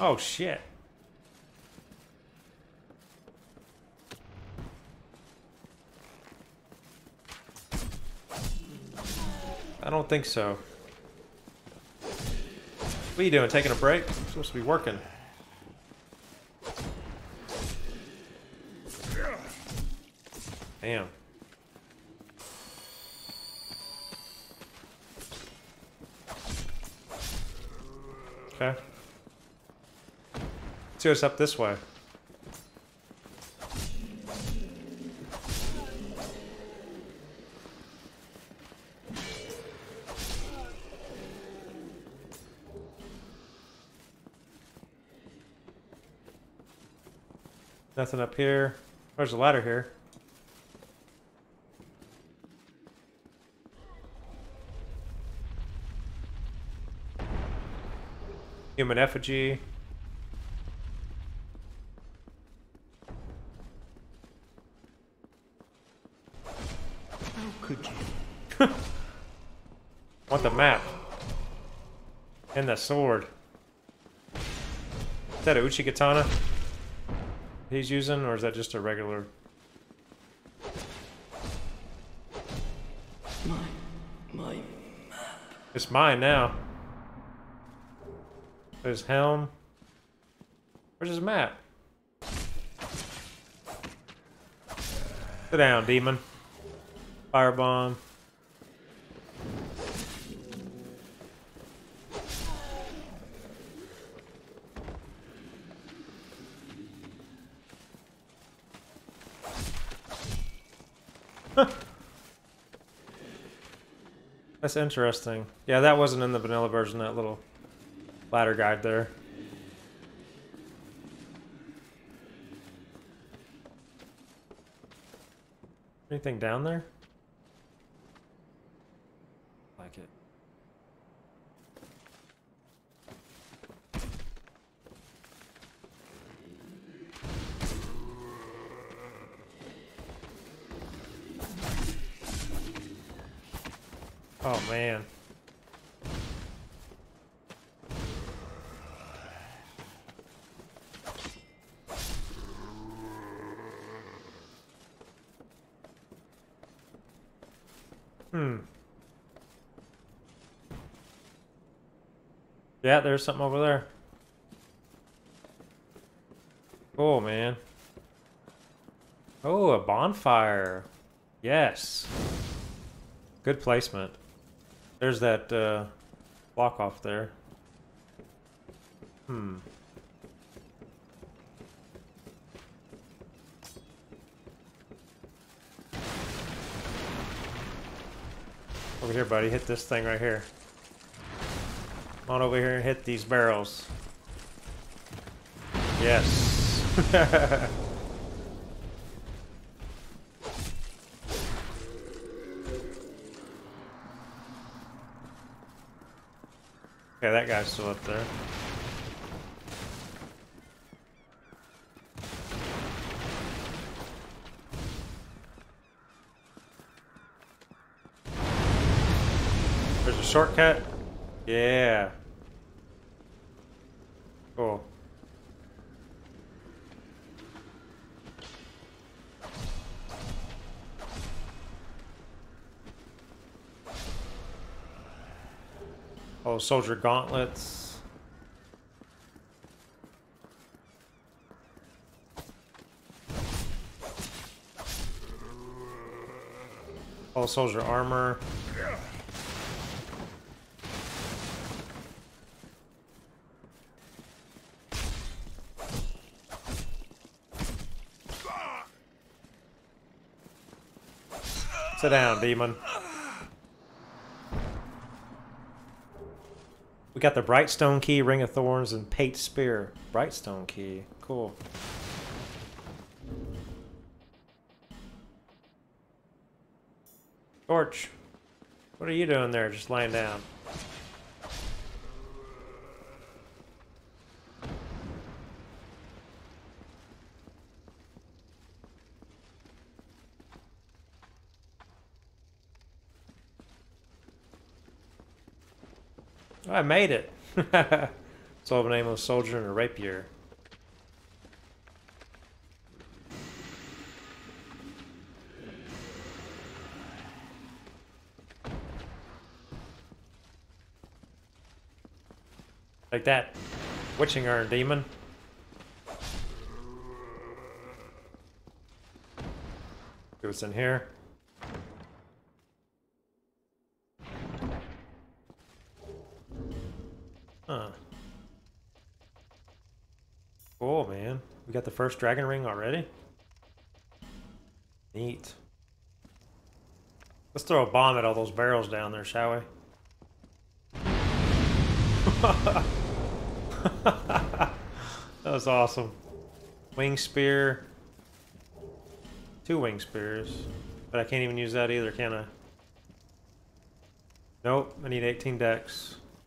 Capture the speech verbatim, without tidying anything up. Oh, shit. I don't think so. What are you doing? Taking a break? I'm supposed to be working. Damn. Okay. Let's see what's up this way. Nothing up here. There's a ladder here. Human effigy. How could you? Want the map. And the sword. Is that a Uchi Katana he's using, or is that just a regular? My, my map. It's mine now. There's helm. Where's his map? Sit down, demon. Firebomb. Huh. That's interesting. Yeah, that wasn't in the vanilla version, that little ladder guide there. Anything down there? Like it. Oh man. Hmm. Yeah, there's something over there. Oh, man. Oh, a bonfire. Yes. Good placement. There's that uh, block off there. Hmm. Over here, buddy. Hit this thing right here. Come on over here and hit these barrels. Yes. Okay, that guy's still up there. Shortcut? Yeah. Cool. Oh, soldier gauntlets. Oh, soldier armor. Sit down, demon. We got the Brightstone key, Ring of Thorns, and Pate Spear. Brightstone key. Cool. Torch. What are you doing there? Just laying down. I made it. So I have an aimless soldier and a rapier. Like that. Witching iron, demon. See what's in here. Huh. Cool, man. We got the first dragon ring already? Neat. Let's throw a bomb at all those barrels down there, shall we? That was awesome. Wing spear. Two wing spears. But I can't even use that either, can I? Nope, I need eighteen decks.